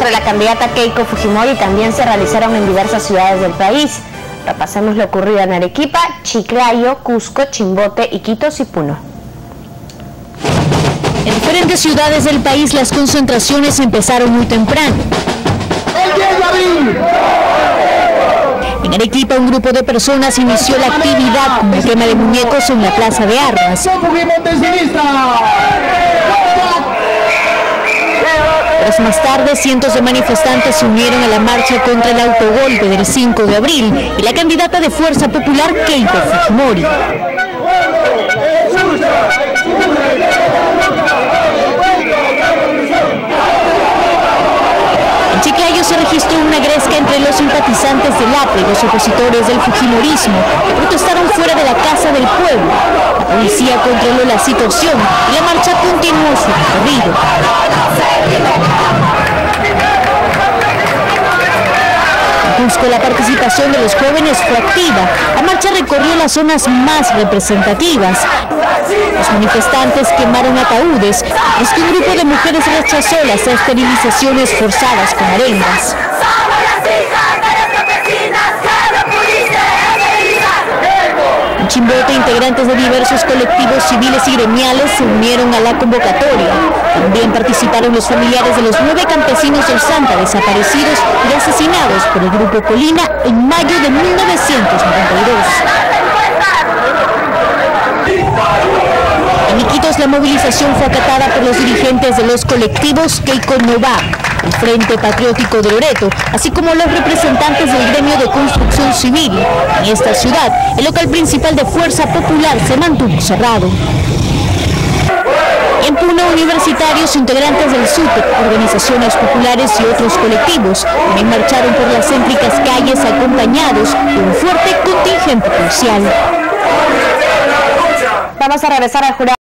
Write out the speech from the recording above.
contra la candidata Keiko Fujimori también se realizaron en diversas ciudades del país. Repasemos lo ocurrido en Arequipa, Chiclayo, Cusco, Chimbote, Iquitos y Puno. En diferentes ciudades del país las concentraciones empezaron muy temprano. En Arequipa, un grupo de personas inició la actividad con el quema de muñecos en la Plaza de Armas. Horas más tarde, cientos de manifestantes se unieron a la marcha contra el autogolpe del 5 de abril y la candidata de Fuerza Popular, Keiko Fujimori. En Chiclayo se registró una gresca entre los simpatizantes del APRA y los opositores del fujimorismo, que protestaron fuera de la Casa del Pueblo. La policía controló la situación y la marcha continuó su recorrido. Con la participación de los jóvenes fue activa. La marcha recorrió las zonas más representativas. Los manifestantes quemaron ataúdes. Es que un grupo de mujeres rechazó las esterilizaciones forzadas con arengas. En Chimbote, integrantes de diversos colectivos civiles y gremiales se unieron a la convocatoria. También participaron los familiares de los 9 campesinos del Santa desaparecidos y asesinados por el Grupo Colina en mayo de 1992. En Iquitos la movilización fue acatada por los dirigentes de los colectivos Keiko no va, el Frente Patriótico de Loreto, así como los representantes del gremio de construcción civil. En esta ciudad, el local principal de Fuerza Popular se mantuvo cerrado. En Puno, universitarios, integrantes del SUTEP, organizaciones populares y otros colectivos también marcharon por las céntricas calles acompañados de un fuerte contingente policial. Vamos a regresar al jurado.